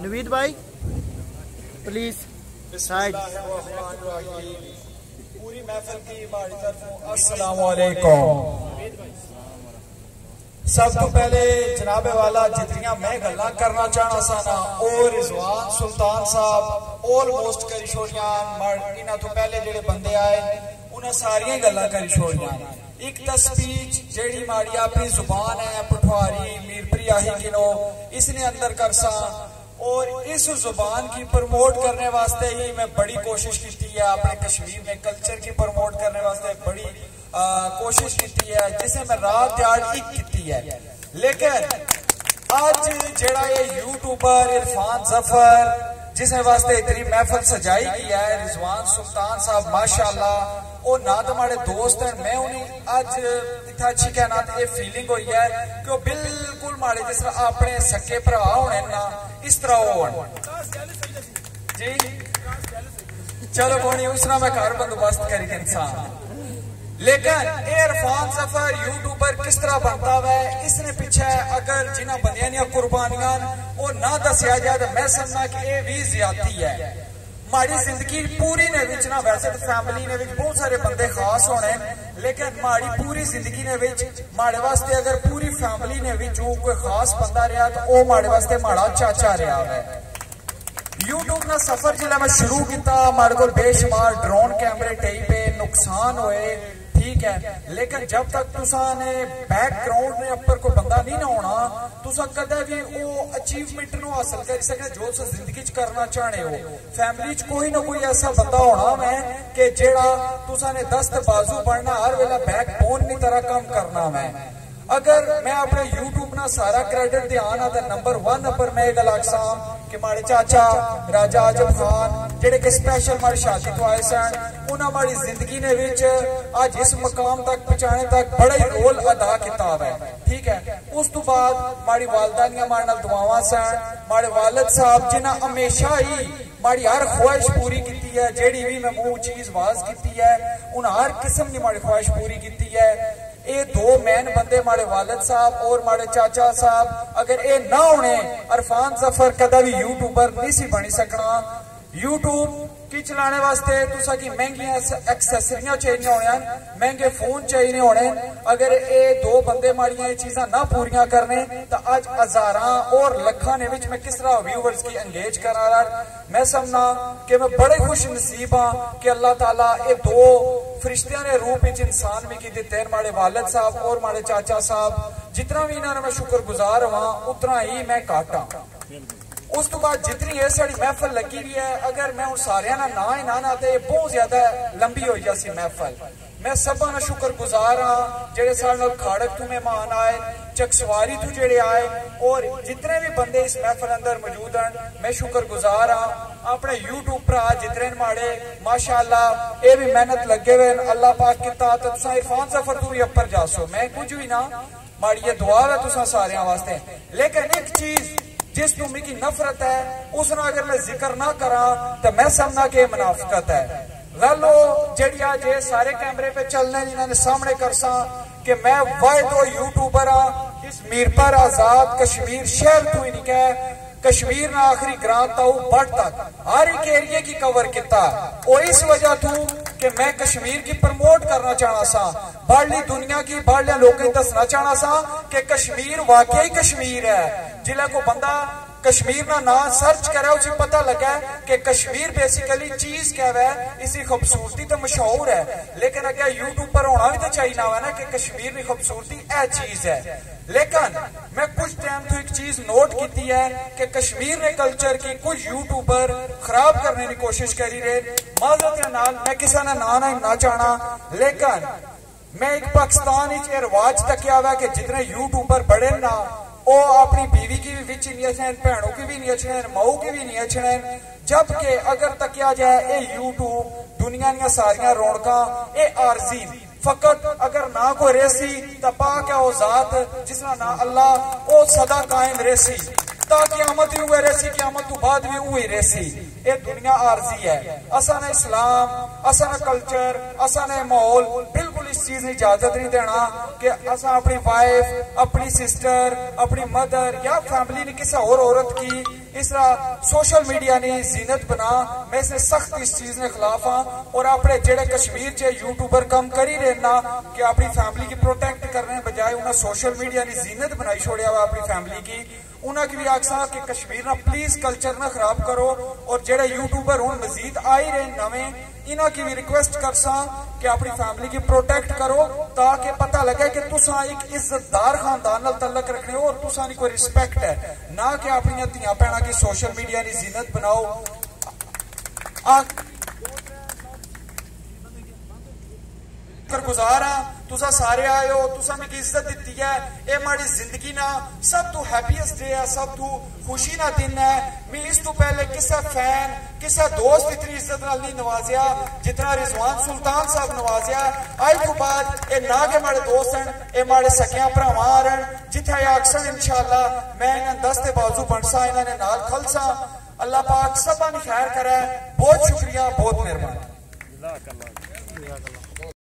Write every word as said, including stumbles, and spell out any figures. नवीद भाई please side. पूरी महफिल की हमारी तरफ अस्सलाम वालेकुम। सब तो पहले जनाबे वाला जितनिया मैं गल्ला करना चाहना साना और रिज़वान सुल्तान साहब और मोस्ट करी छोड़िया इन्हों तो पहले जेडे बंदे आए उन्हें सारिया गल्ला करी छोड़िया। एक तस्वीज जेडी माड़ी अपनी जुबान है पठवारी मीरपुरी आही किनो इसने अंदर करसा और इस जुबान की प्रमोट करने वास्ते ही मैं बड़ी कोशिश की है। अपने कश्मीर में कल्चर की प्रमोट करने वास्ते बड़ी आ, कोशिश की है जिसे मैं रात दिहाड़ी की है। लेकिन आज जेड़ा ये यूट्यूबर इरफान जफर जिसने वास्ते इतनी महफिल सजाई की है रिज़वान सुल्तान साहब माशाल्लाह ओ ना तुम्हारे दोस्त हैं मैं उन्हें आज इतना अच्छी कहना ये फीलिंग हुई है कि वो बिल्कुल मारे जिस तरह अपने सके भरा होने ना इस तरह हो जी। चलो बोनी उस तरह मैं कार बंदोबस्त करी इंसान। लेकिन इरफान जफर यूट्यूबर किस तरह बनता है इसने पीछे अगर जिन्हें बंदियां कुर्बानियां वो ना दसिया जाए तो मैं समझना कि यह भी ज्यादती है। माड़ी जिंदगी पूरी ने विच ना वैसे फैमिली ने विच बहुत सारे बंदे खास होने लेकिन माड़ी पूरी जिंदगी ने विच माड़े वास्ते अगर पूरी फैमिली ने विच जो कोई खास बंदा रहा तो वो माड़े वास्ते माड़ा चाचा रहा है। यूट्यूब ना सफर जिला मैं शुरू किया माड़े को बेशुमार ड्रोन कैमरे टई पे नुकसान होए ठीक है। लेकिन जब तक तुसा ने बैकग्राउंड ने अपर को बंदा नहीं ना होना तुसा कदे भी वो अचीवमेंट नु हासिल कर सके जो तुसा जिंदगी च करना चाहने हो। फैमिली च कोई ना कोई ऐसा बंदा होना मैं कि जेड़ा तुसा ने दस्त बाजू बनना हर वेला बैकबोन की तरह काम करना। मैं अगर मैं अपने यूट्यूब ना सारा क्रेडिट ध्यान आता नंबर वन पर मैं गल आखसा कि माड़े चाचा राजा आजम खान जेडे के स्पेशल माड़ी शादी तो आए सन उन्हें माड़ी जिंदगी ने विच आज इस मकाम तक पहुंचाने तक बड़ा ही रोल अदा किया है ठीक है। उस तो बाद माड़ी वालदा दियां मारे नाल दुआवां सन माड़े वालिद साहब जिन्हां हमेशा ही माड़ी हर ख्वाहिश पूरी की है। जेडी भी मैं मूह चीज वाज की है उन्हें हर किस्म की माड़ी ख्वाहिश पूरी की है। ये दो मैन बंदे माड़े वालिद साहब और माड़े चाचा साहब अगर ये ना होने इरफान जफर कदा भी यूट्यूबर नहीं सी बनी सकना। यूट्यूब की चलाने वास्ते तुसा की महंगिया एक्सेसरियां चाहिए होने महंगे फोन चाहिए होने अगर ये दो बंदे माड़िया चीजा ना पूरियां करने तो अज हजारां और लखां ने विच मैं किस तरह व्यूवर्स की एंगेज करा रहा। मैं समझना कि मैं बड़े खुश नसीब हाँ कि अल्लाह ताला ये दो फरिश्तियां ने रूप विच इंसान भी की दिते माड़े वालिद साहब और माड़े चाचा साहब। जितना भी इन्होंने मैं शुक्रगुजार हां उतना ही मैं काटा। उस तो बाद जितनी ये साड़ी महफल लगी हुई है अगर मैं उन सारिया ना ना ही ना ना तो बहुत ज्यादा लंबी हो जाती महफल। मैं सब ना शुक्र गुजार हाँ जेडे सारे खाड़क तू मेहमान आए चकसवारी तू जेडे आए और जितने भी बंदे इस महफल अंदर मौजूद हैं मैं शुक्र गुजार हाँ। अपने यूट्यूब पर जितने माड़े माशाल्लाह ये भी मेहनत लगे हुए अल्लाह पाक किता तो तुसा इरफान जफर तू भी अपर जा सो मैं कुछ भी ना माड़ी ये दुआ है तुसा सारिया वास्ते। लेकिन एक चीज जिस तुम्हें की नफरत है उसना अगर मैं जिक्र ना करा तो मैं समझना कि मुनाफकत है। गलो जेडी आज ये सारे कैमरे पे चलने जिन्होंने सामने करसा कि मैं वाय दो यूट्यूबर हाँ इस मीरपुर आजाद कश्मीर शहर तू ही निका कश्मीर ना आखिरी ग्रां ताऊ बट तक हर एक एरिया की कवर किया और इस वजह तू कि मैं कश्मीर की प्रमोट करना चाहना सा बाहरली दुनिया की बाहरले लोगों दसना चाहना सा कि कश्मीर वाकई कश्मीर है। जिला को बंदा कश्मीर ना ना सर्च करे उसे पता लगा कि कश्मीर बेसिकली चीज क्या है, इसकी खूबसूरती तो मशहूर है, लेकिन अगर यूट्यूब पर होना भी तो चाहिए हुआ ना कि कश्मीर की खूबसूरती ए चीज है। लेकिन मैं कुछ टाइम तो एक चीज नोट की है कि कश्मीर ने कल्चर की कुछ यूट्यूबर खराब करने की कोशिश करी रहे। माजरत नाल मैं किसी ने ना ना ना चाहना, लेकिन मैं एक पाकिस्तान ये रिवाज तकिया हुआ कि जितने यूट्यूबर बड़े ना ओ अपनी बीवी की भी विच नहीं अच्छे, भैनों की भी नहीं अच्छे, माऊ की भी नहीं अच्छे, जबकि अगर तकिया जाए ये यूट्यूब दुनिया दी सारियां रौनका ये आरजी फकत अगर ना कोई रेसी तो पाक है औजात जिसका ना अल्लाह ओ सदा कायम रेसी ता क्यामत भी हुए रेसी, क्यामत तो बाद भी हुई रेसी। ये दुनिया आरजी है, असा ने इस्लाम असा ने कल्चर असा ने माहौल बिल्कुल इस चीज की इजाजत नहीं देना कि असा अपनी वाइफ अपनी सिस्टर अपनी मदर या फैमिली ने किसी और औरत की इस सोशल मीडिया ने जीनत बना। मैं इसने सख्त इस चीज के खिलाफ हाँ और अपने जेडे कश्मीर चे यूट्यूबर कम करी रहना कि अपनी फैमिली की प्रोटेक्ट करने बजाय उन्हें सोशल मीडिया ने जीनत बनाई छोड़िया हुआ अपनी फैमिली की। उन्होंने भी आखसा कि कश्मीर ना प्लीज कल्चर ना खराब करो और जेडे यूट्यूबर हूँ मजीद आई रहे नवे इन्हों की भी रिक्वेस्ट कर सा कि अपनी फैमिली की प्रोटेक्ट करो ताकि पता लगे कि तुसा एक इज्जतदार खानदान नाल तल्लक रखने हो और तुसा नी कोई रिस्पेक्ट है, ना कि अपनी धियां भैणां की सोशल मीडिया नी जीनत बनाओ। गुजार हाँ तुसा सारे आए हो, तुसा मिगी इज्जत दिती है, ये माड़ी जिंदगी ना सब तू हैप्पीएस्ट डे है, सब तू खुशी ना दिन है। मैं इस तू पहले किसा फैन किसा दोस्त इतनी इज्जत नाल नहीं नवाजिया जितना रिजवान सुल्तान साहब नवाजिया। आई तो बाद ये ना के माड़े दोस्त हैं, ये माड़े सकिया भरावां रन जिथे अक्सर इंशाअल्लाह मैं इन्हां दस्ते बाजू बनसा इन्हां ने नाल खलसा। अल्लाह पाक सभा ने खैर करे। बहुत शुक्रिया, बहुत मेहरबानी।